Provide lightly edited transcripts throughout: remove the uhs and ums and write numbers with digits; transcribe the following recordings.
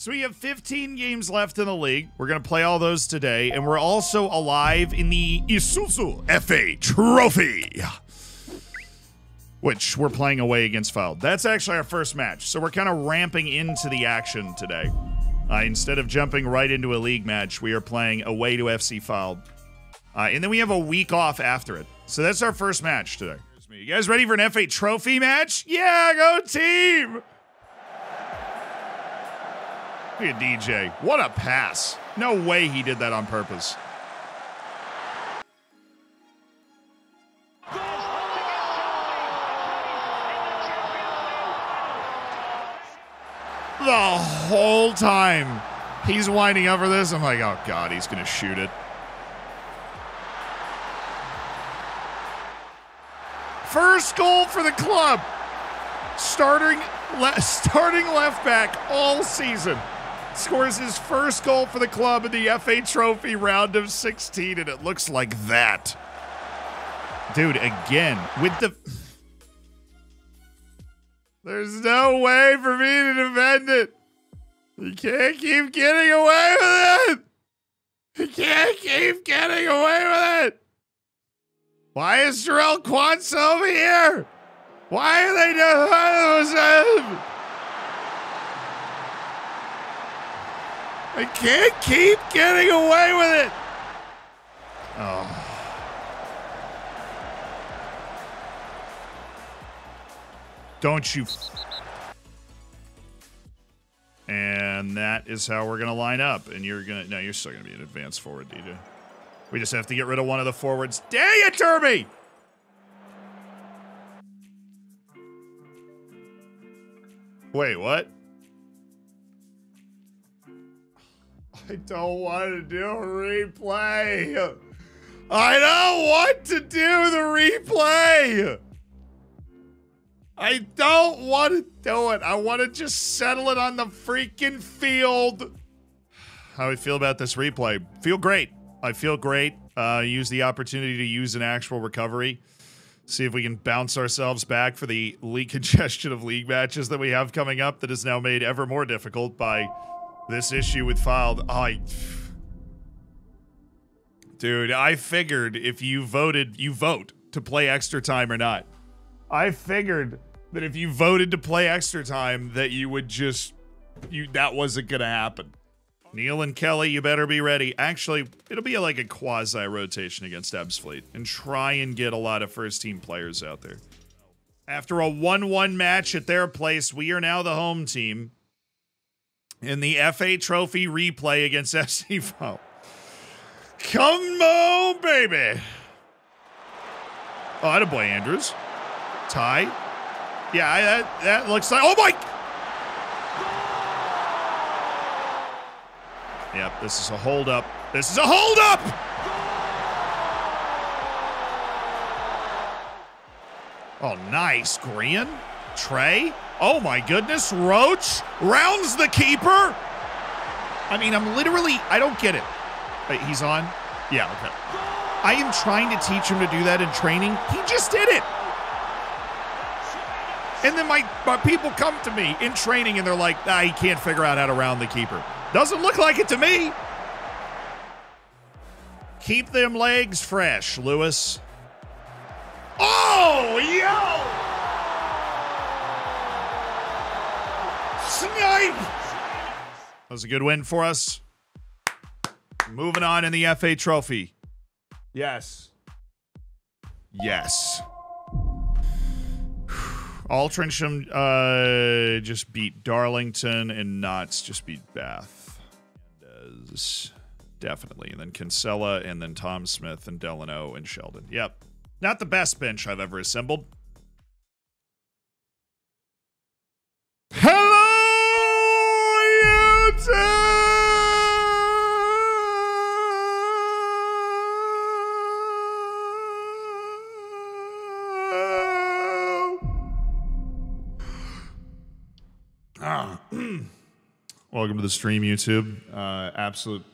So we have 15 games left in the league. We're going to play all those today, and we're also alive in the Isuzu FA Trophy, which we're playing away against Fylde. That's actually our first match, so we're kind of ramping into the action today. Instead of jumping right into a league match, we are playing away to FC Fylde. And then we have a week off after it. So that's our first match today. You guys ready for an FA Trophy match? Yeah, go team! Look at DJ. What a pass. No way he did that on purpose. The whole time he's winding up for this, I'm like, oh God, he's gonna shoot it. First goal for the club. Starting left back all season. Scores his first goal for the club in the FA Trophy round of 16, and it looks like that. Dude, again, with the... There's no way for me to defend it. You can't keep getting away with it. You can't keep getting away with it. Why is Jarell Quansah over here? Why are they doing this? I can't keep getting away with it. Oh. Don't you. And that is how we're going to line up. And you're going to, no, you're still going to be an advanced forward, DJ. We just have to get rid of one of the forwards. Dang it, Dermi! Wait, what? I don't want to do a replay. I don't want to do the replay. I don't want to do it. I want to just settle it on the freaking field. How do we feel about this replay? Feel great. I feel great. Use the opportunity to use an actual recovery. See if we can bounce ourselves back for the league congestion of league matches that we have coming up that is now made ever more difficult by this issue with Fylde. Dude, I figured if you voted, you vote to play extra time or not. I figured that if you voted to play extra time that you would just, that wasn't going to happen. Neal and Kelly, you better be ready. Actually, it'll be like a quasi-rotation against Ebbsfleet and try and get a lot of first-team players out there. After a 1-1 match at their place, we are now the home team in the FA Trophy replay against FC Fylde. Come on, baby! Oh, attaboy, Andrews. Tie. Yeah, that looks like... Oh, my... Yep, this is a hold up. This is a hold up! Oh, nice. Green. Trey. Oh my goodness. Roach rounds the keeper. I mean, I'm literally, I don't get it. Wait, he's on? Yeah, okay. I am trying to teach him to do that in training. He just did it. And then my people come to me in training and they're like, ah, he can't figure out how to round the keeper. Doesn't look like it to me. Keep them legs fresh, Lewis. Oh, yo! Snipe! That was a good win for us. Moving on in the FA Trophy. Yes. Yes. Altrincham just beat Darlington, and Notts just beat Bath. Definitely. And then Kinsella, and then Tom Smith, and Delano, and Sheldon. Yep. Not the best bench I've ever assembled. Hello, YouTube! Welcome to the stream, YouTube. Absolute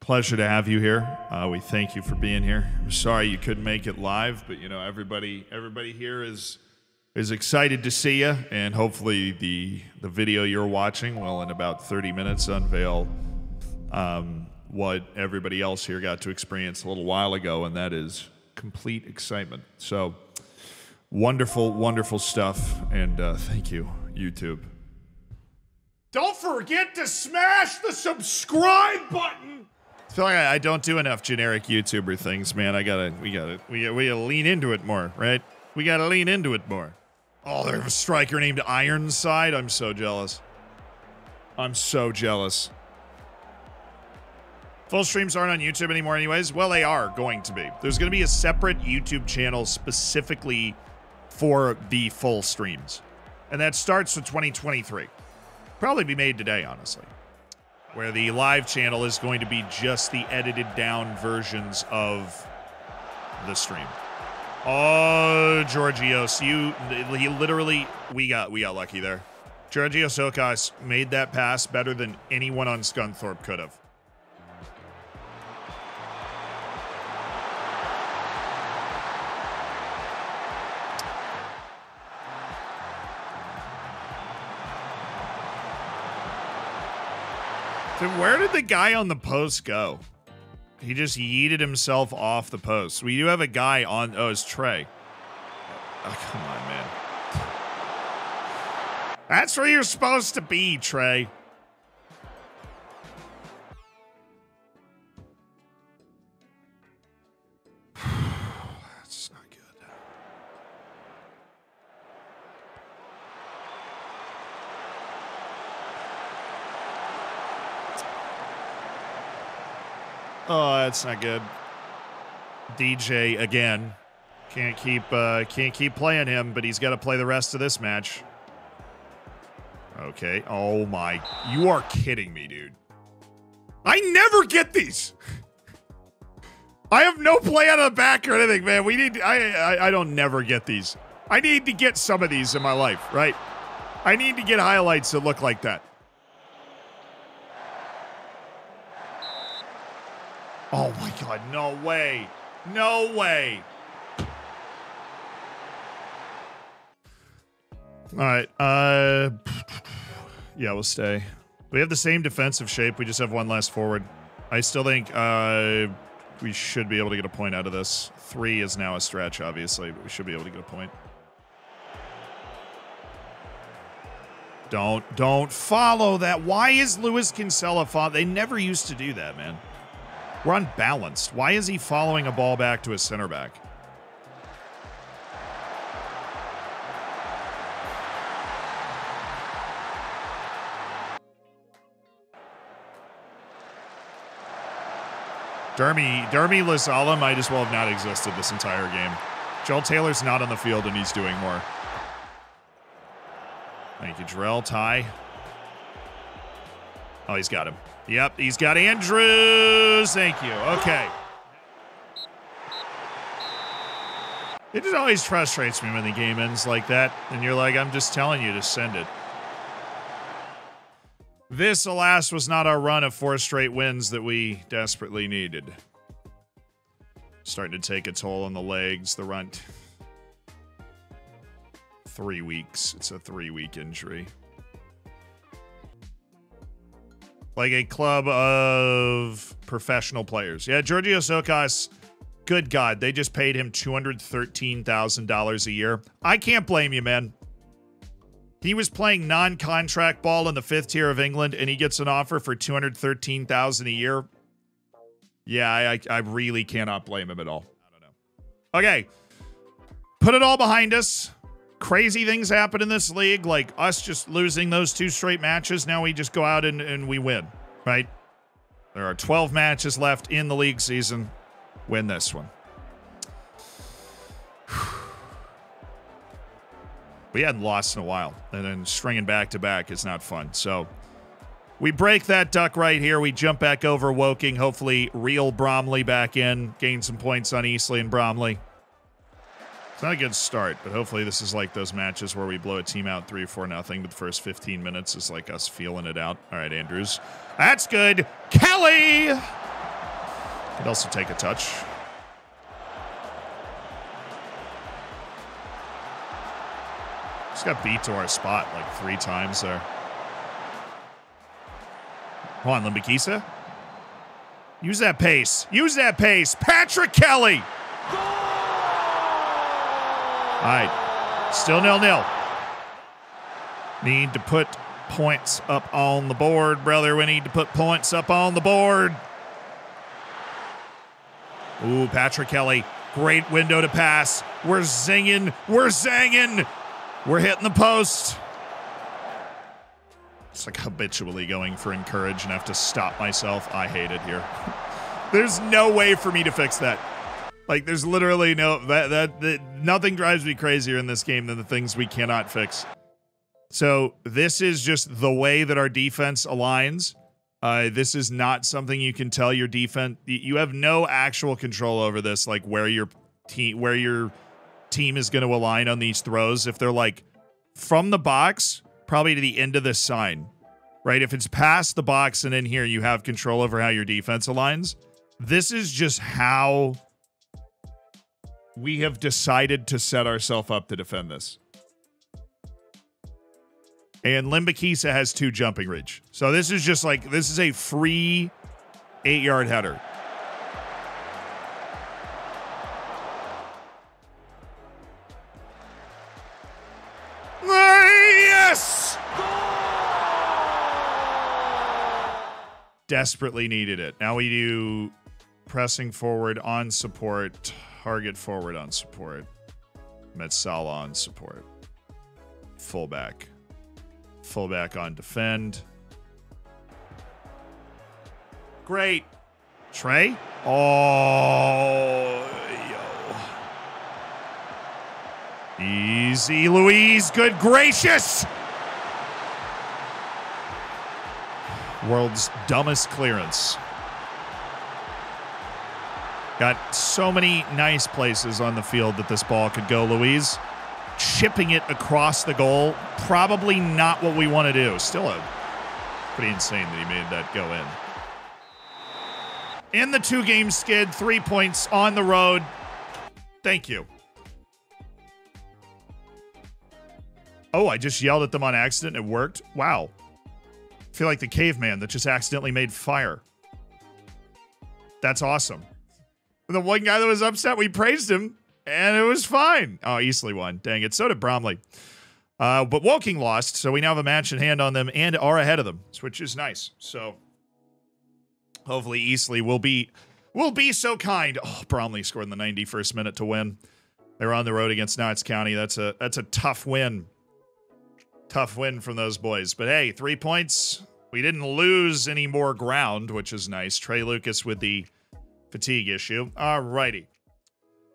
pleasure to have you here. We thank you for being here. I'm sorry you couldn't make it live, but you know everybody here is is excited to see you, and hopefully the video you're watching will in about 30 minutes unveil what everybody else here got to experience a little while ago, and that is complete excitement. So wonderful, wonderful stuff, and thank you, YouTube. Don't forget to smash the subscribe button. I feel like I don't do enough generic YouTuber things, man. We gotta lean into it more, right? We gotta lean into it more. Oh, there's a striker named Ironside. I'm so jealous. I'm so jealous. Full streams aren't on YouTube anymore anyways. Well, they are going to be. There's gonna be a separate YouTube channel specifically for the full streams. And that starts with 2023. Probably be made today, honestly, where the live channel is going to be just the edited down versions of the stream. Oh, Georgios, he literally, we got lucky there. Georgios Okas made that pass better than anyone on Scunthorpe could have. Where did the guy on the post go? He just yeeted himself off the post. We do have a guy on, oh, it's Trey. Oh, come on, man. That's where you're supposed to be, Trey. That's not good. Oh, that's not good. DJ again. Can't keep playing him, but he's got to play the rest of this match. Okay. Oh my, you are kidding me, dude. I never get these. I have no play out of the back or anything, man. We need, I don't never get these. I need to get some of these in my life, right? I need to get highlights that look like that. Oh my God, no way. No way. All right. Yeah, we'll stay. We have the same defensive shape. We just have one less forward. I still think we should be able to get a point out of this. 3 is now a stretch, obviously, but we should be able to get a point. Don't follow that. Why is Luis Kinsella follow? They never used to do that, man. We're unbalanced. Why is he following a ball back to his center back? Dermi Lasala might as well have not existed this entire game. Joel Taylor's not on the field and he's doing more. Thank you, Jarell. Ty. Oh, he's got him. Yep, he's got Andrews. Thank you. Okay. It just always frustrates me when the game ends like that, and you're like, I'm just telling you to send it. This, alas, was not our run of 4 straight wins that we desperately needed. Starting to take a toll on the legs, the run. 3 weeks. It's a 3-week injury. Like a club of professional players. Yeah, Georgios Okas, good God, they just paid him $213,000 a year. I can't blame you, man. He was playing non-contract ball in the 5th tier of England, and he gets an offer for $213,000 a year. Yeah, I really cannot blame him at all. I don't know. Okay, put it all behind us. Crazy things happen in this league, like us just losing those 2 straight matches. Now we just go out and we win, right? There are 12 matches left in the league season. Win this one. We hadn't lost in a while, and then stringing back-to-back is not fun. So we break that duck right here. We jump back over Woking, hopefully reel Bromley back in, gain some points on Eastleigh and Bromley. It's not a good start, but hopefully this is like those matches where we blow a team out 3 or 4-0, but the first 15 minutes is like us feeling it out. All right, Andrews. That's good. Kelly! Could also take a touch. Just got beat to our spot like 3 times there. Come on, Limbikisa. Use that pace. Use that pace. Patrick Kelly. Goal! All right. Still 0-0. Need to put points up on the board, brother. We need to put points up on the board. Ooh, Patrick Kelly. Great window to pass. We're zinging. We're zanging. We're hitting the post. It's like habitually going for encourage and I have to stop myself. I hate it here. There's no way for me to fix that. Like, there's literally no... nothing drives me crazier in this game than the things we cannot fix. So this is just the way that our defense aligns. This is not something you can tell your defense. You have no actual control over this, like where your team is going to align on these throws. If they're like from the box, probably to the end of the sign, right? If it's past the box and in here, you have control over how your defense aligns. This is just how we have decided to set ourselves up to defend this. And Limbikisa has 2 jumping reach. So this is just like, this is a free 8-yard header. Yes! Desperately needed it. Now we do pressing forward on support, target forward on support, Lasala on support, fullback. Fullback on defend. Great. Trey. Oh, yo. Easy, Louise. Good gracious. World's dumbest clearance. Got so many nice places on the field that this ball could go, Louise. Chipping it across the goal, probably not what we want to do. Still a pretty insane that he made that go in. In the 2-game skid, 3 points on the road. Thank you. Oh, I just yelled at them on accident. It worked. Wow. I feel like the caveman that just accidentally made fire. That's awesome. The one guy that was upset, we praised him. And it was fine. Oh, Eastleigh won. Dang it. So did Bromley. But Woking lost, so we now have a match in hand on them and are ahead of them, which is nice. So hopefully Eastleigh will be so kind. Oh, Bromley scored in the 91st minute to win. They were on the road against Notts County. That's a tough win. Tough win from those boys. But hey, 3 points. We didn't lose any more ground, which is nice. Trey Lucas with the fatigue issue. All righty.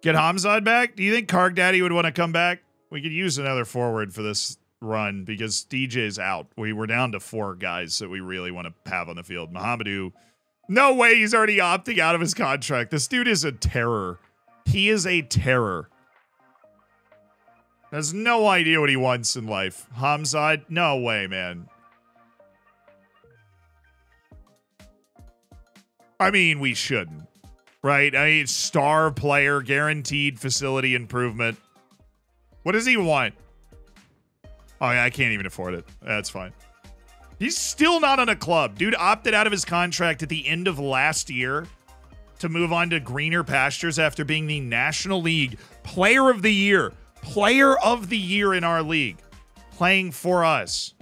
Get Hamzat back? Do you think Karg Daddy would want to come back? We could use another forward for this run because DJ's out. We were down to 4 guys that we really want to have on the field. Muhammadu, no way he's already opting out of his contract. This dude is a terror. He is a terror. Has no idea what he wants in life. Hamzat, no way, man. I mean, we shouldn't. Right, I mean, star player, guaranteed facility improvement. What does he want? Oh, yeah, I can't even afford it. That's fine. He's still not on a club. Dude opted out of his contract at the end of last year to move on to greener pastures after being the National League Player of the Year. Player of the Year in our league. Playing for us.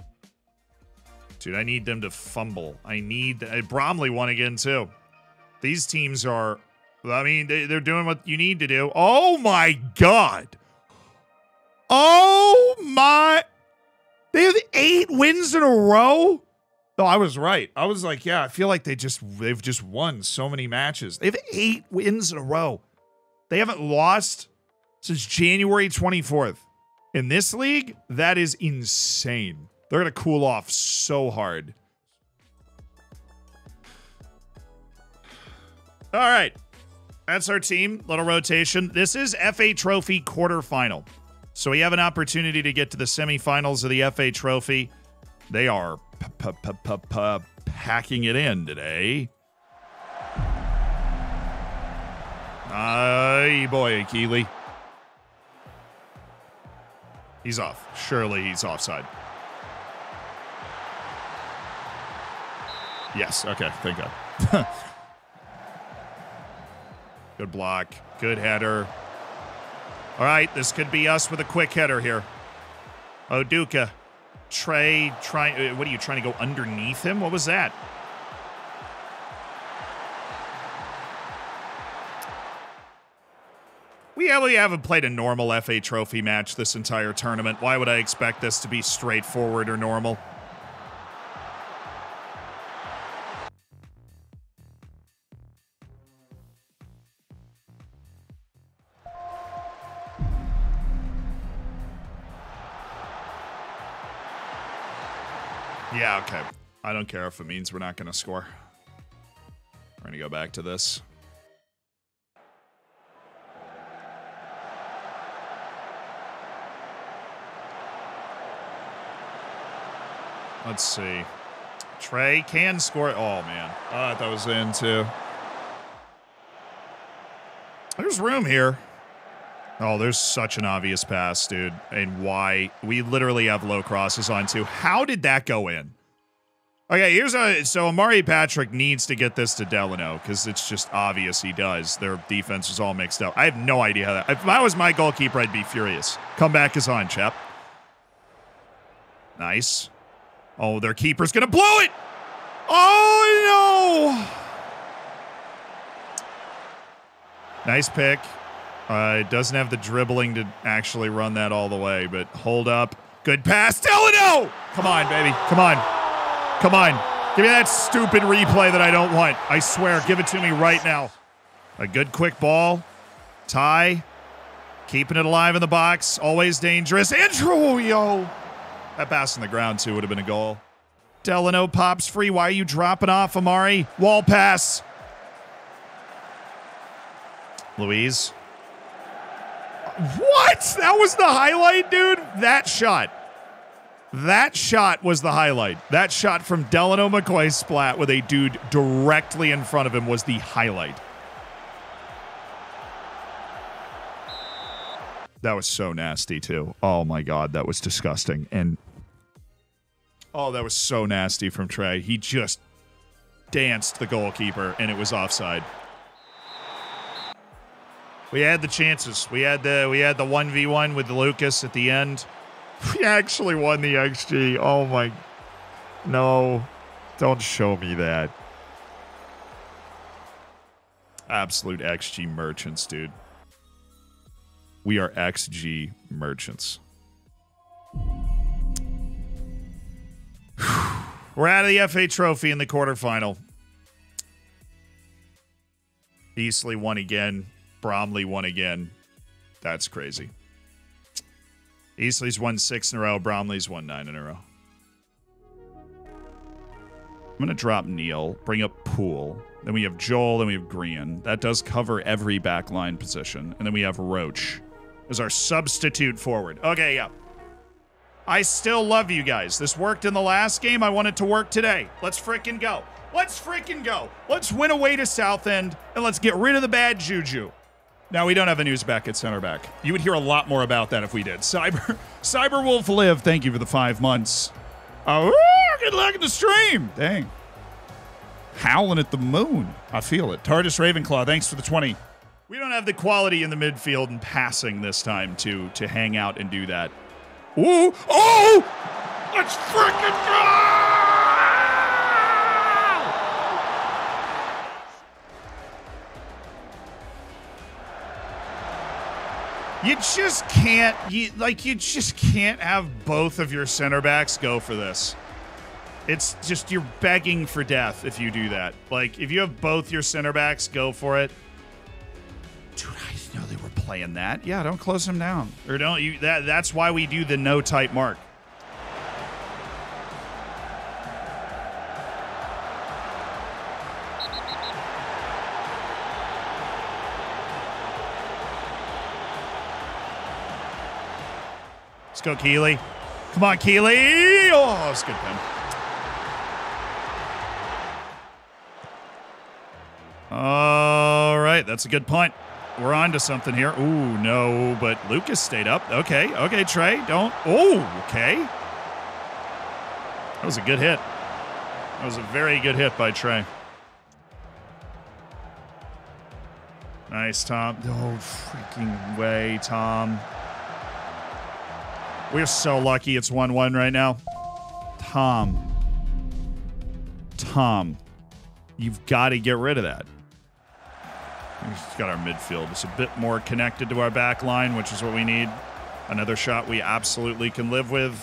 Dude, I need them to fumble. I need... Bromley won again, too. These teams are... I mean, they're doing what you need to do. Oh, my God. Oh, my. They have 8 wins in a row? No, I was right. I was like, yeah, I feel like they've just won so many matches. They have 8 wins in a row. They haven't lost since January 24th. In this league, that is insane. They're going to cool off so hard. All right, that's our team, little rotation. This is FA Trophy quarterfinal. So we have an opportunity to get to the semifinals of the FA Trophy. They are packing it in today. Aye, boy, Keeley. He's off. Surely he's offside. Yes. Okay. Thank God. Good block. Good header. All right. This could be us with a quick header here. Oduka. Trey trying. What are you trying to go underneath him? What was that? We haven't played a normal FA Trophy match this entire tournament. Why would I expect this to be straightforward or normal? Yeah, okay. I don't care if it means we're not going to score. We're going to go back to this. Let's see. Trey can score. Oh, man. Oh, that was in, too. There's room here. Oh, there's such an obvious pass, dude. And why? We literally have low crosses on, too. How did that go in? Okay, here's a... So, Amari Patrick needs to get this to Delano, because it's just obvious he does. Their defense is all mixed up. I have no idea how that... If I was my goalkeeper, I'd be furious. Comeback is on, chap. Nice. Oh, their keeper's going to blow it. Oh, no. Nice pick. It doesn't have the dribbling to actually run that all the way, but hold up. Good pass. Delano! Come on, baby. Come on. Come on. Give me that stupid replay that I don't want. I swear. Give it to me right now. A good quick ball. Tie. Keeping it alive in the box. Always dangerous. Intro, yo. That pass on the ground, too, would have been a goal. Delano pops free. Why are you dropping off, Amari? Wall pass. Louise. What? That was the highlight, dude? That shot. That shot was the highlight. That shot from Delano McCoy's splat with a dude directly in front of him was the highlight. That was so nasty, too. Oh, my God. That was disgusting. And... Oh, that was so nasty from Trey. He just danced the goalkeeper, and it was offside. We had the chances. We had the 1v1 with Lucas at the end. We actually won the XG. Oh, my... No. Don't show me that. Absolute XG merchants, dude. We are XG merchants. We're out of the FA Trophy in the quarterfinal. Eastleigh won again. Bromley won again. That's crazy. Eastleigh's won 6 in a row. Bromley's won 9 in a row. I'm going to drop Neal, bring up Poole. Then we have Joel, then we have Green. That does cover every backline position. And then we have Roach as our substitute forward. Okay, yeah. I still love you guys. This worked in the last game. I want it to work today. Let's frickin' go. Let's frickin' go. Let's win away to Southend, and let's get rid of the bad juju. Now, we don't have a news back at center back. You would hear a lot more about that if we did. Cyberwolf Live, thank you for the 5 months. Oh, good luck in the stream. Dang. Howling at the moon. I feel it. TARDIS Ravenclaw, thanks for the 20. We don't have the quality in the midfield and passing this time to hang out and do that. Ooh! Oh! Let's freaking go! You just can't. You just can't have both of your center backs go for this. It's just you're begging for death if you do that. Like if you have both your center backs go for it. Dude, I didn't know they were playing that. Yeah, don't close them down. Or don't you that's why we do the no type mark. Let's go, Keeley. Come on, Keeley. Oh, that's a good pin. All right, that's a good punt. We're on to something here. Ooh, no, but Lucas stayed up. Okay, okay, Trey, don't. Oh, okay. That was a good hit. That was a very good hit by Trey. Nice, Tom. No freaking way, Tom. We're so lucky it's 1-1 right now. Tom. Tom. You've got to get rid of that. We've got our midfield. It's a bit more connected to our back line, which is what we need. Another shot we absolutely can live with,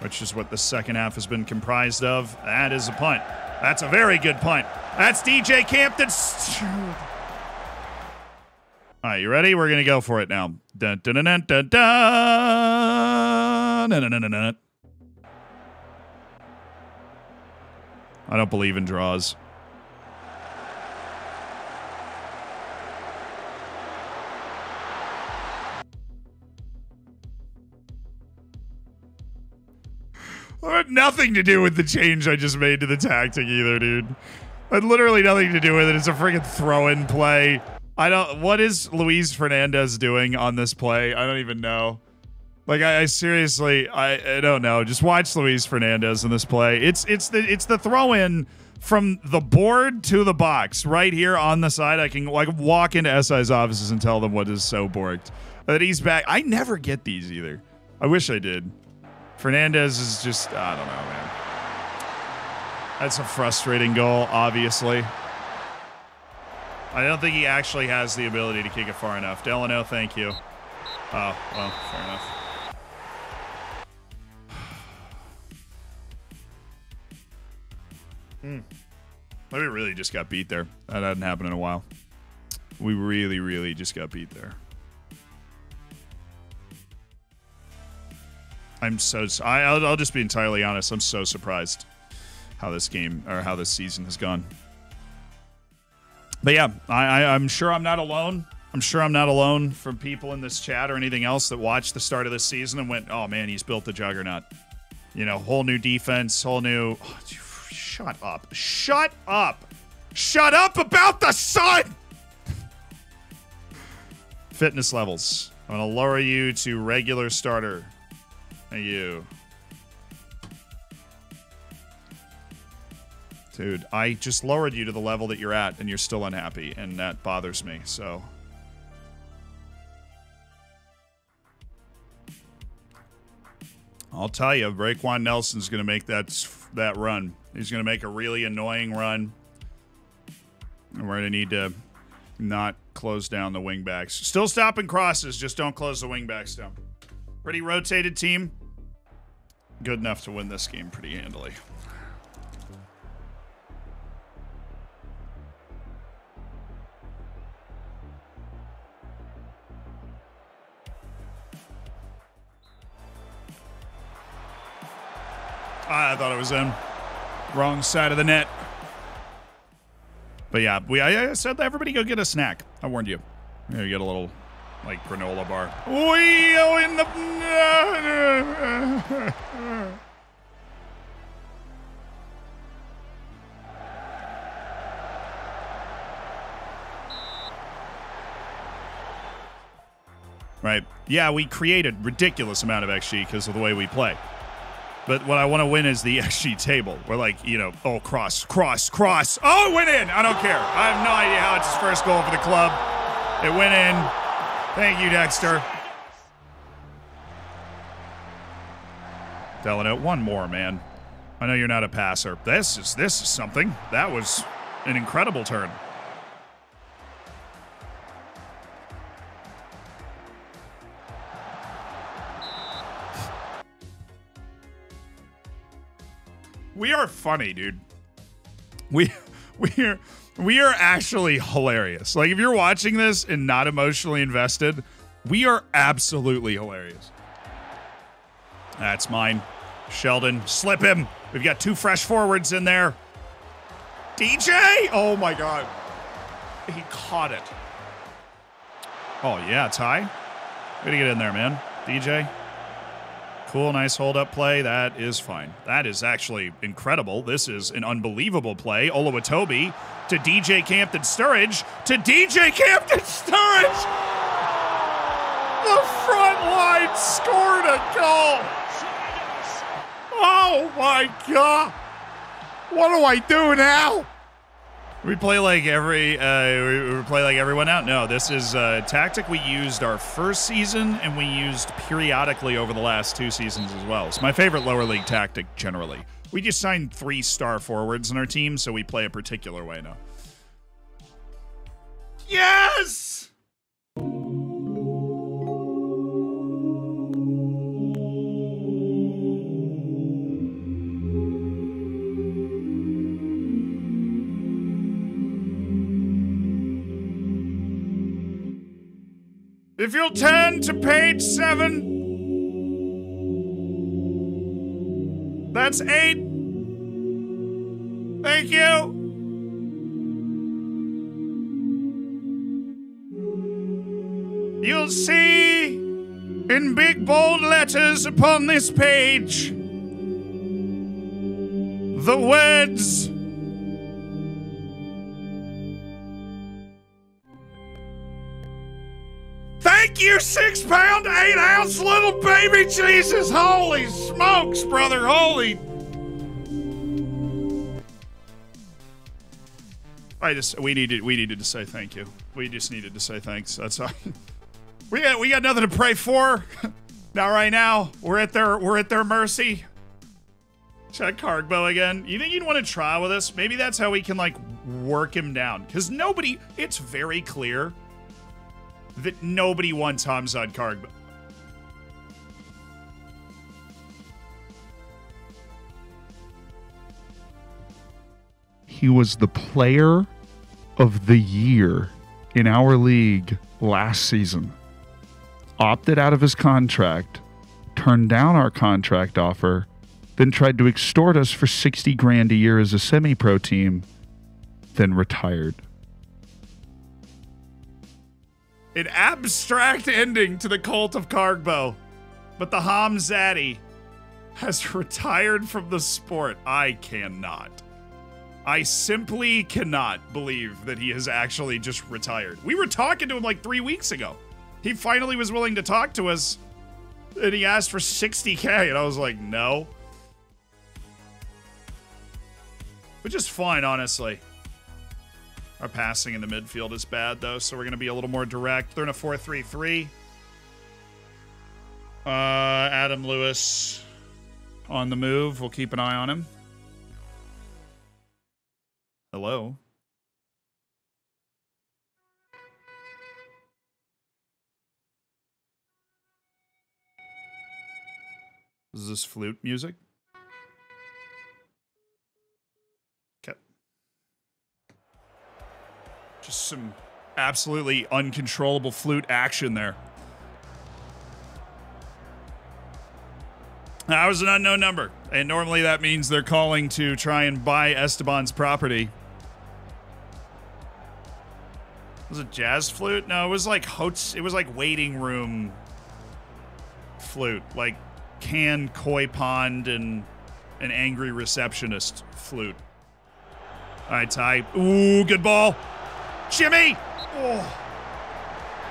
which is what the second half has been comprised of. That is a punt. That's a very good punt. That's DJ Campton. All right, you ready? We're going to go for it now. Dun, dun, dun, dun, dun, dun, dun, dun. I don't believe in draws. Nothing to do with the change I just made to the tactic either, dude. I had literally nothing to do with it. It's a freaking throw-in play. I don't... What is Luis Fernandez doing on this play? I don't even know. Like, I seriously don't know. Just watch Luis Fernandez in this play. It's the throw-in from the board to the box right here on the side. I can, like, walk into SI's offices and tell them what is so borked. But he's back. I never get these either. I wish I did. Fernandez is just, I don't know, man. That's a frustrating goal, obviously. I don't think he actually has the ability to kick it far enough. Delano, thank you. Oh, well, fair enough. We really just got beat there. That hadn't happened in a while. We really, really just got beat there. I'll just be entirely honest. I'm so surprised how this game or how this season has gone. But yeah, I'm sure I'm not alone. I'm sure I'm not alone from people in this chat or anything else that watched the start of this season and went, "Oh man, he's built the juggernaut." You know, whole new defense, whole new. Oh, dude, shut up! Shut up! Shut up about the sun. Fitness levels. I'm gonna lower you to regular starter. Dude, I just lowered you to the level that you're at and you're still unhappy, and that bothers me, so. I'll tell you, Raekwon Nelson's going to make that run. He's going to make a really annoying run. And we're going to need to not close down the wingbacks. Still stopping crosses, just don't close the wingbacks down. Pretty rotated team. Good enough to win this game pretty handily. I thought it was in. Wrong side of the net. But yeah, I said everybody go get a snack. I warned you. Maybe get a little... like granola bar. Wee-oh in the... Right. Yeah, we created ridiculous amount of XG because of the way we play. But what I want to win is the XG table. We're like, you know, oh, cross, cross, cross. Oh, went in. I don't care. I have no idea how it's his first goal for the club. It went in. Thank you, Dexter. Delano, one more, man. I know you're not a passer. This is something. That was an incredible turn. We are funny, dude. We are actually hilarious. Like, if you're watching this and not emotionally invested, we are absolutely hilarious. That's mine. Sheldon, slip him. We've got two fresh forwards in there. DJ? Oh, my God. He caught it. Oh, yeah, Ty. Way to get in there, man. DJ. Cool, nice hold-up play. That is fine. That is actually incredible. This is an unbelievable play. Oluwatobi to DJ Campton Sturridge. To DJ Campton Sturridge! The front line scored a goal! Oh my God! What do I do now? We play like everyone out. No, this is a tactic we used our first season and we used periodically over the last two seasons as well. It's my favorite lower league tactic generally. We just signed 3-star forwards in our team, so we play a particular way now. Yes! If you'll turn to page 7, that's 8. Thank you. You'll see in big bold letters upon this page the words you 6 pound, 8 ounce little baby Jesus. Holy smokes, brother. Holy. We needed to say thank you. We just needed to say thanks. That's all. We got nothing to pray for. Not right now. We're at their mercy. Check Kargbo again. You think you'd want to try with us? Maybe that's how we can like work him down. Cause nobody, it's very clear that nobody wants Hamzat Kargbo. He was the player of the year in our league last season. Opted out of his contract, turned down our contract offer, then tried to extort us for 60 grand a year as a semi-pro team, then retired. An abstract ending to the cult of Kargbo, but the Hamzatty has retired from the sport. I cannot. I simply cannot believe that he has actually just retired. We were talking to him like 3 weeks ago. He finally was willing to talk to us, and he asked for 60K, and I was like, no. Which is fine, honestly. Our passing in the midfield is bad, though, so we're going to be a little more direct. They're in a 4-3-3. Adam Lewis on the move. We'll keep an eye on him. Hello. Is this flute music? Just some absolutely uncontrollable flute action there. That was an unknown number, and normally that means they're calling to try and buy Esteban's property. Was it jazz flute? No, it was like waiting room flute, like canned koi pond and an angry receptionist flute. All right, Ty. Ooh, good ball. Jimmy! Oh.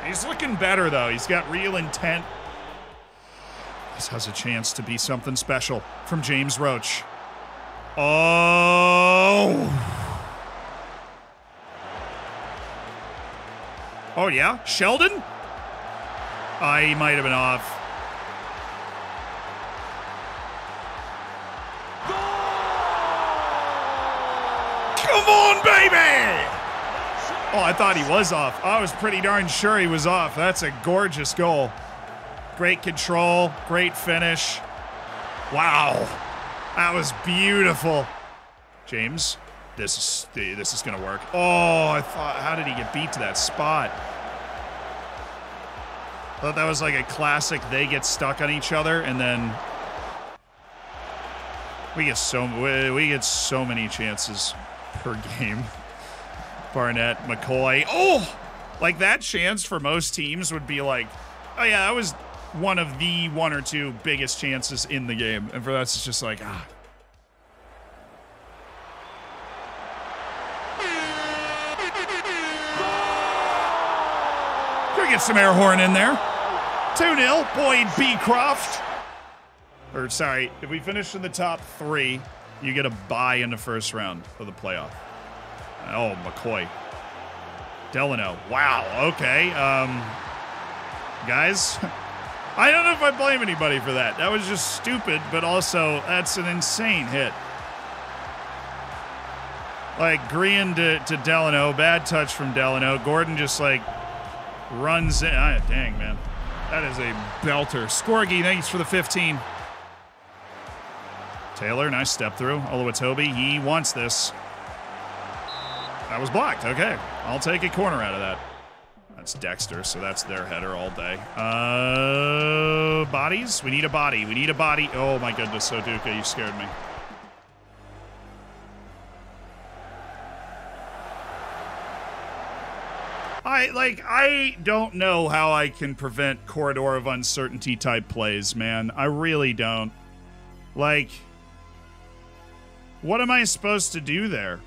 He's looking better, though. He's got real intent. This has a chance to be something special from James Roach. Oh! Oh, yeah? Sheldon? He might have been off. Come on, baby! Oh, I thought he was off. I was pretty darn sure he was off. That's a gorgeous goal. Great control, great finish. Wow, that was beautiful. James, this is gonna work. Oh, I thought, how did he get beat to that spot? I thought that was like a classic, they get stuck on each other and then we get so many chances per game. Barnett, McCoy. Oh, like that chance for most teams would be like, oh yeah, that was one of the one or two biggest chances in the game. And for us, it's just like, ah. Could get some air horn in there. 2-0, Boyd Beecroft. Or sorry, if we finish in the top three, you get a bye in the first round of the playoff. Oh, McCoy. Delano. Wow, okay. Guys, I don't know if I blame anybody for that. That was just stupid, but also that's an insane hit. Like Green to Delano, bad touch from Delano. Gordon just like runs in. Ah, dang, man. That is a belter. Scorgi, thanks for the 15. Taylor, nice step through. Oluwatobi, he wants this. That was blocked. Okay, I'll take a corner out of that. That's Dexter, so that's their header all day. Bodies? We need a body. We need a body. Oh, my goodness, Oduka, you scared me. I don't know how I can prevent corridor of uncertainty type plays, man. I really don't. Like, what am I supposed to do there?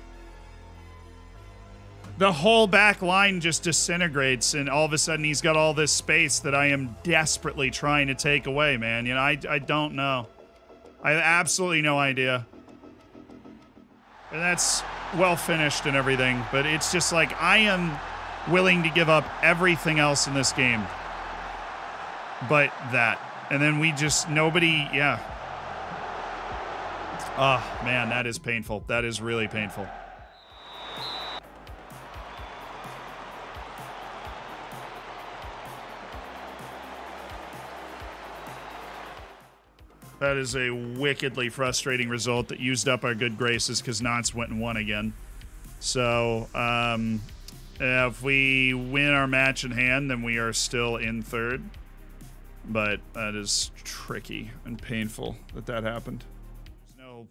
The whole back line just disintegrates, and all of a sudden he's got all this space that I am desperately trying to take away, man. You know, I don't know. I have absolutely no idea. And that's well finished and everything, but it's just like I am willing to give up everything else in this game but that. And then we just, nobody, yeah. Oh, man, that is painful. That is really painful. That is a wickedly frustrating result that used up our good graces because Notts went and won again. So, if we win our match in hand, then we are still in third. But that is tricky and painful that that happened. No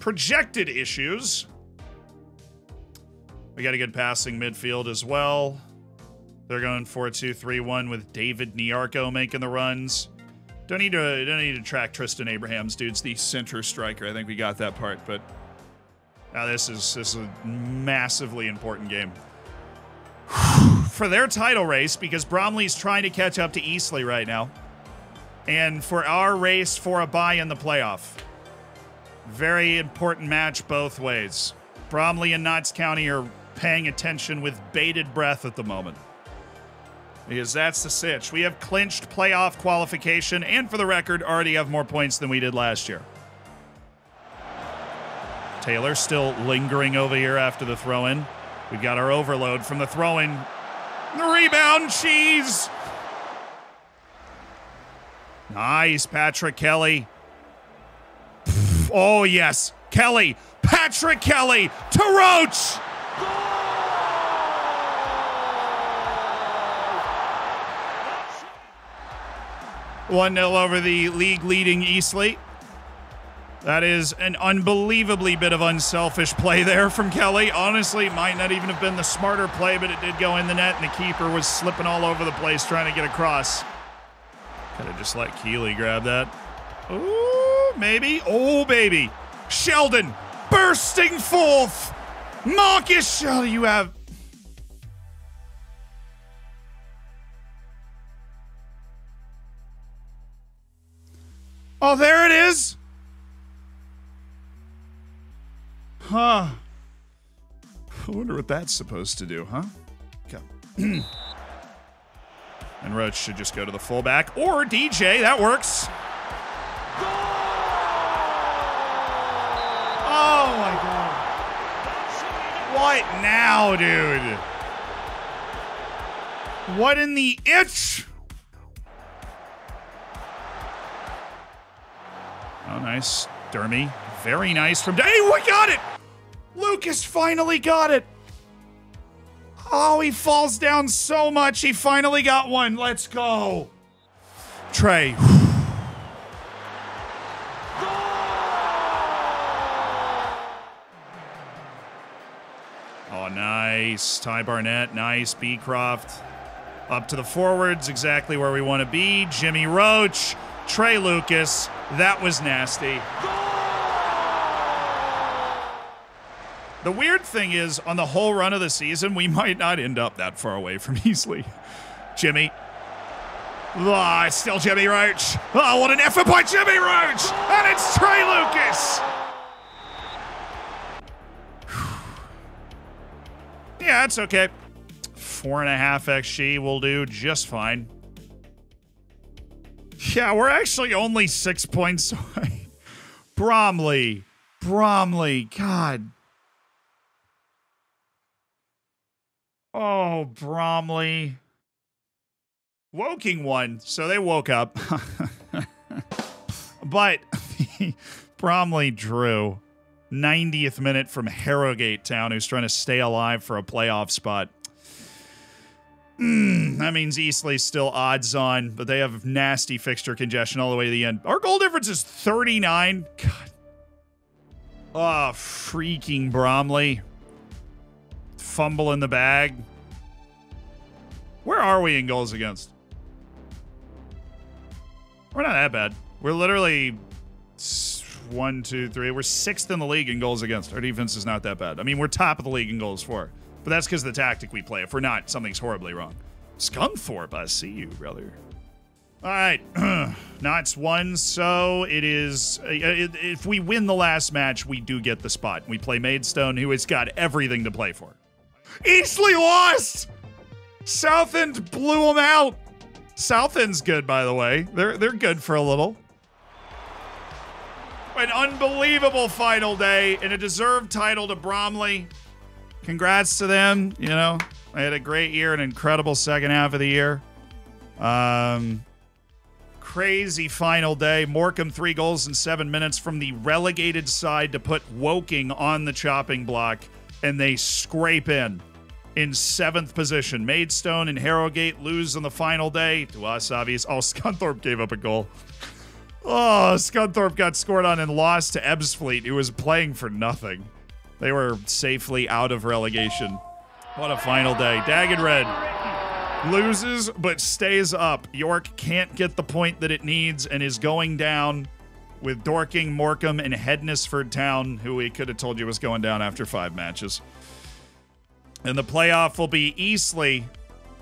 projected issues. We got a good passing midfield as well. They're going 4-2-3-1 with David Niarco making the runs. Don't need to track Tristan Abrahams, dude's the center striker. I think we got that part, but now this is a massively important game for their title race because Bromley's trying to catch up to Eastleigh right now, and for our race for a bye in the playoff. Very important match both ways. Bromley and Notts County are paying attention with bated breath at the moment. Because that's the sitch. We have clinched playoff qualification and, for the record, already have more points than we did last year. Taylor still lingering over here after the throw-in. We've got our overload from the throw-in. The rebound, cheese! Nice, Patrick Kelly. Oh, yes. Kelly. Patrick Kelly to Roach! One-nil over the league-leading Eastleigh. That is an unbelievably bit of unselfish play there from Kelly. Honestly, might not even have been the smarter play, but it did go in the net, and the keeper was slipping all over the place trying to get across. Could have just let Keeley grab that. Ooh, maybe. Oh, baby. Sheldon bursting forth. Marcus Shelley, you have... Oh, there it is. Huh. I wonder what that's supposed to do, huh? Okay. And Roach should just go to the fullback or DJ. That works. Oh, my God. What now, dude? What in the itch? Oh, nice. Dermi. Very nice from... Hey, we got it! Lucas finally got it! Oh, he falls down so much. He finally got one. Let's go. Trey. Oh, nice. Ty Barnett. Nice. Beecroft. Up to the forwards, exactly where we want to be. Jimmy Roach, Trey Lucas. That was nasty. The weird thing is, on the whole run of the season, we might not end up that far away from Eastleigh. Jimmy. Oh, it's still Jimmy Roach. Oh, what an effort by Jimmy Roach! And it's Trey Lucas! Yeah, it's okay. 4.5 XG will do just fine. Yeah, we're actually only 6 points away. Bromley, God. Oh, Bromley. Woking won, so they woke up. But Bromley drew. 90th minute from Harrogate Town, who's trying to stay alive for a playoff spot. That means Eastleigh's still odds on, but they have nasty fixture congestion all the way to the end. Our goal difference is 39. God. Oh, freaking Bromley. Fumble in the bag. Where are we in goals against? We're not that bad. We're literally 1, 2, 3. We're 6th in the league in goals against. Our defense is not that bad. I mean, we're top of the league in goals for. But that's because of the tactic we play. If we're not, something's horribly wrong. Scunthorpe, I see you, brother. All right. Notts won, so it is... if we win the last match, we do get the spot. We play Maidstone, who has got everything to play for. Eastleigh lost! Southend blew them out. Southend's good, by the way. They're good for a little. An unbelievable final day and a deserved title to Bromley. Congrats to them. You know, they had a great year, an incredible second half of the year. Crazy final day. Morecambe 3 goals in 7 minutes from the relegated side to put Woking on the chopping block, and they scrape in 7th position. Maidstone and Harrogate lose on the final day. To us, obvious. Oh, Scunthorpe gave up a goal. Oh, Scunthorpe got scored on and lost to Ebbsfleet, who was playing for nothing. They were safely out of relegation. What a final day. Dagged Red loses but stays up. York can't get the point that it needs and is going down with Dorking, Morecambe, and Hednesford Town, who we could have told you was going down after 5 matches. And the playoff will be Eastleigh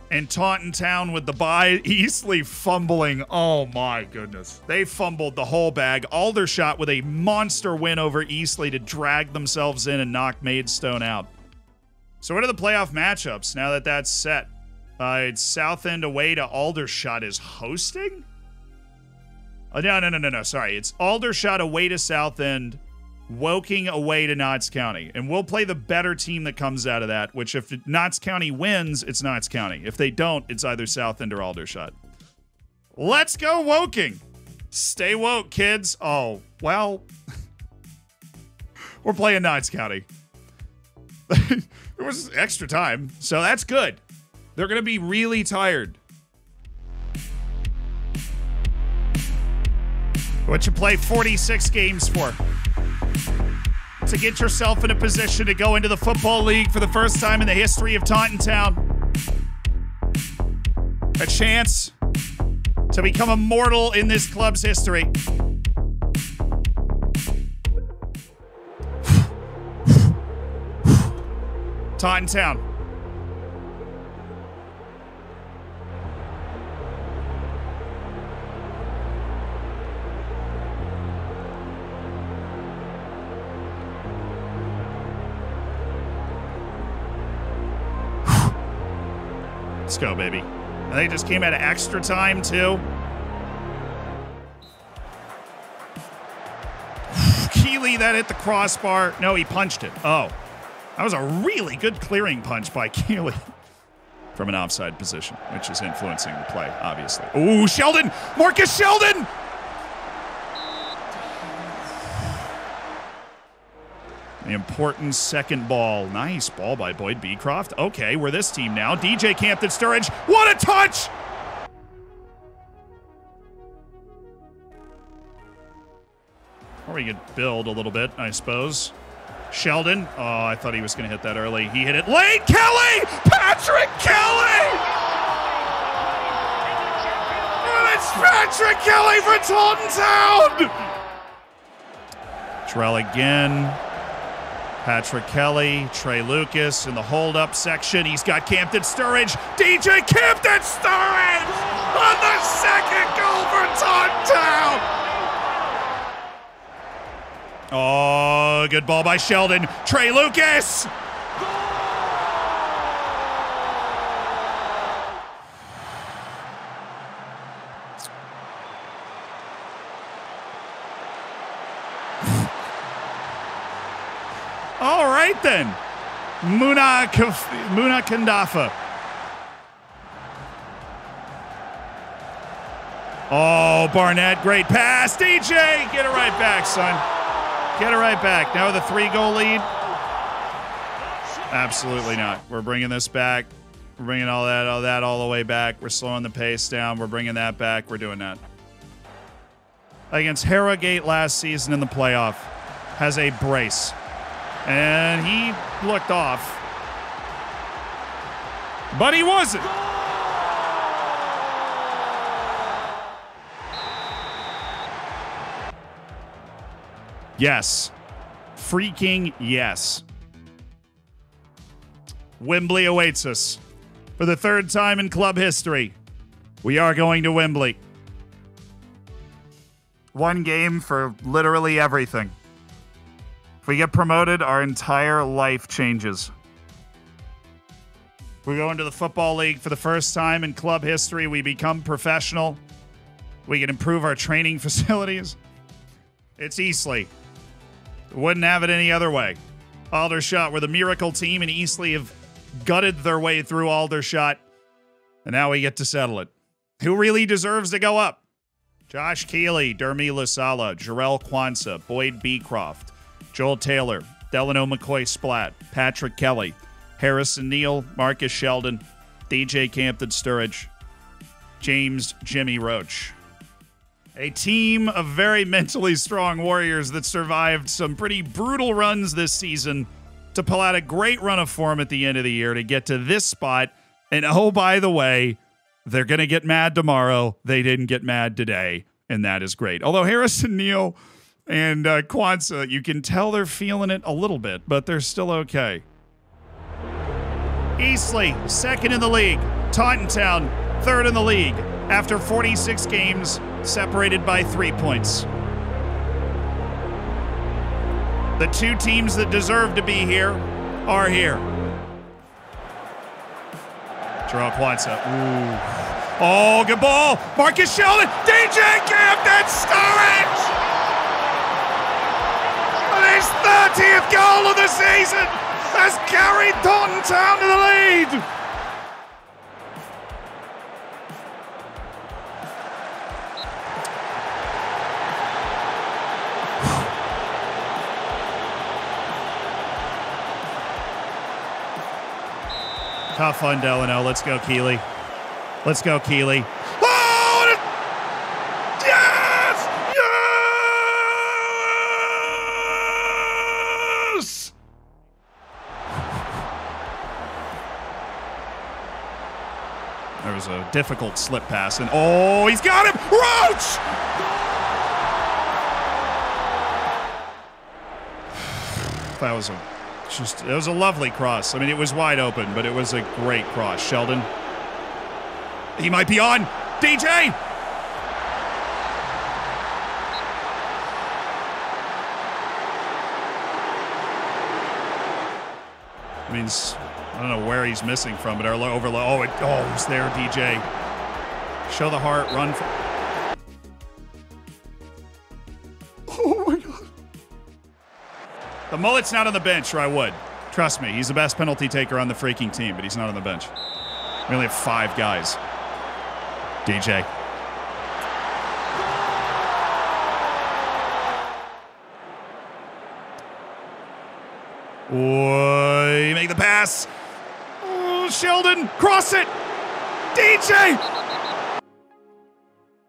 and Taunton Town with the bye. Eastleigh fumbling. Oh, my goodness. They fumbled the whole bag. Aldershot with a monster win over Eastleigh to drag themselves in and knock Maidstone out. So what are the playoff matchups now that that's set? It's Southend away to Aldershot is hosting? Oh, no. Sorry. It's Aldershot away to Southend. Woking away to Notts County, and we'll play the better team that comes out of that, which if Notts County wins, it's Notts County. If they don't, it's either Southend or Aldershot. Let's go Woking. Stay woke, kids. Oh, well, we're playing Notts County. It was extra time, so that's good. They're going to be really tired. What you play 46 games for? To get yourself in a position to go into the Football League for the first time in the history of Taunton Town. A chance to become immortal in this club's history. Taunton Town. Let's go, baby. And they just came out of extra time, too. Keeley, that hit the crossbar. No, he punched it. Oh, that was a really good clearing punch by Keeley from an offside position, which is influencing the play, obviously. Ooh, Sheldon! Marcus Sheldon! The important second ball. Nice ball by Boyd Beecroft. Okay, we're this team now. DJ Campton Sturridge. What a touch! Or we could build a little bit, I suppose. Sheldon. Oh, I thought he was going to hit that early. He hit it late. Kelly! Patrick Kelly! It's Patrick Kelly for Taunton Town! Jarell again. Patrick Kelly, Trey Lucas in the hold-up section. He's got Campton Sturridge. DJ Campton Sturridge on the second goal for Taunton Town! Oh, good ball by Sheldon. Trey Lucas! All right, then. Muna Kandafa. Oh, Barnett, great pass. DJ, get it right back, son. Get it right back. Now the 3-goal lead. Absolutely not. We're bringing this back. We're bringing all that all the way back. We're slowing the pace down. We're bringing that back. We're doing that. Against Harrogate last season in the playoff, has a brace. And he looked off, but he wasn't. Yes, freaking yes. Wembley awaits us for the third time in club history. We are going to Wembley. One game for literally everything. If we get promoted, our entire life changes. We go into the Football League for the first time in club history. We become professional. We can improve our training facilities. It's Eastleigh. Wouldn't have it any other way. Aldershot were the miracle team, and Eastleigh have gutted their way through Aldershot. And now we get to settle it. Who really deserves to go up? Josh Keeley, Dermi Lasala, Jarell Quansah, Boyd Beecroft, Joel Taylor, Delano McCoy Splat, Patrick Kelly, Harrison Neal, Marcus Sheldon, DJ Campton Sturridge, James Jimmy Roach. A team of very mentally strong warriors that survived some pretty brutal runs this season to pull out a great run of form at the end of the year to get to this spot. And oh, by the way, they're going to get mad tomorrow. They didn't get mad today, and that is great. Although Harrison Neal and Quansah, you can tell they're feeling it a little bit, but they're still okay. Eastleigh, second in the league. Taunton Town, third in the league. After 46 games, separated by 3 points. The two teams that deserve to be here are here. Jarell Quansah. Ooh. Oh, good ball. Marcus Shelley. DJ Campton Sturridge. His 30th goal of the season has carried Taunton Town to the lead. Tough on Delano. Let's go, Keeley. Let's go, Keeley. There was a difficult slip pass, and oh, he's got him! Roach! That was a lovely cross. I mean, it was wide open, but it was a great cross. Sheldon, he might be on. DJ! I mean, I don't know where he's missing from, but our overload. Oh, it's there, DJ. Show the heart, run for. Oh my God. The mullet's not on the bench, or I would. Trust me, he's the best penalty taker on the freaking team, but he's not on the bench. We only have 5 guys. DJ. Whoa, you make the pass. Sheldon, cross it! DJ!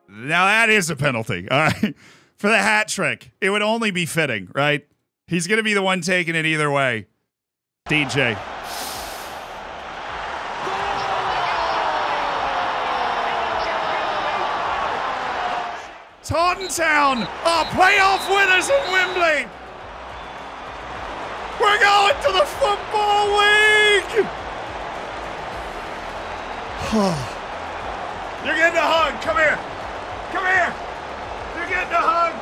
Now that is a penalty, all right? For the hat trick, it would only be fitting, right? He's going to be the one taking it either way. DJ. Taunton Town are playoff winners in Wembley. We're going to the Football League. You're getting a hug. Come here. Come here. You're getting a hug.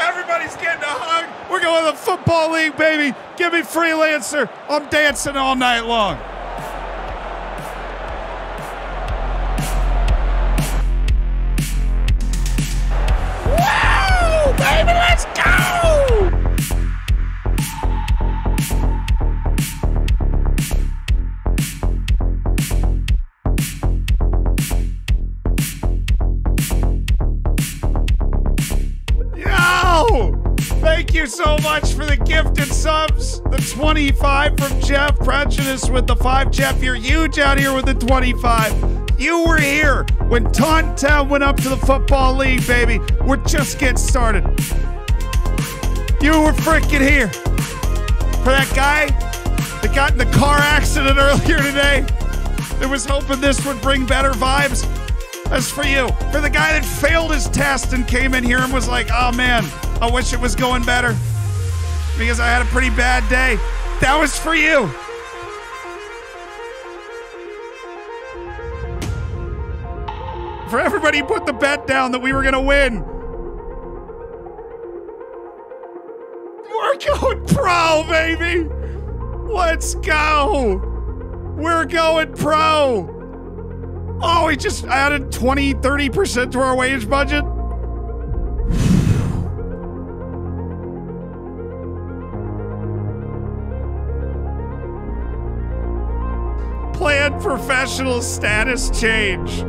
Everybody's getting a hug. We're going to the Football League, baby. Give me Freelancer. I'm dancing all night long. Baby, let's go! Yo! Thank you so much for the gifted subs. The 25 from Jeff. Prejudice with the 5. Jeff, you're huge out here with the 25. You were here when Taunton Town went up to the Football League, baby. We're just getting started. You were freaking here for that guy that got in the car accident earlier today that was hoping this would bring better vibes. That's for you. For the guy that failed his test and came in here and was like, oh, man, I wish it was going better because I had a pretty bad day. That was for you. For everybody who put the bet down that we were going to win. We're going pro, baby. Let's go. We're going pro. Oh, we just added 20, 30% to our wage budget. Planned professional status change.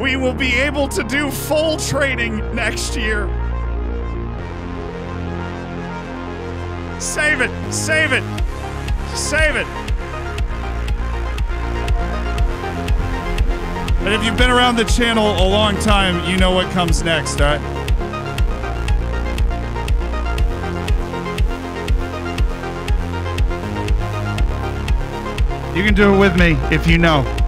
We will be able to do full training next year. Save it, save it, save it. And if you've been around the channel a long time, you know what comes next, all right? You can do it with me if you know.